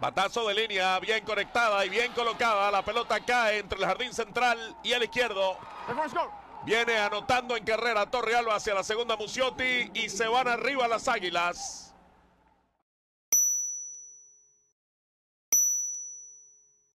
Batazo de línea, bien conectada y bien colocada. La pelota cae entre el jardín central y el izquierdo. Viene anotando en carrera Torrealba hacia la segunda Muzziotti y se van arriba las Águilas.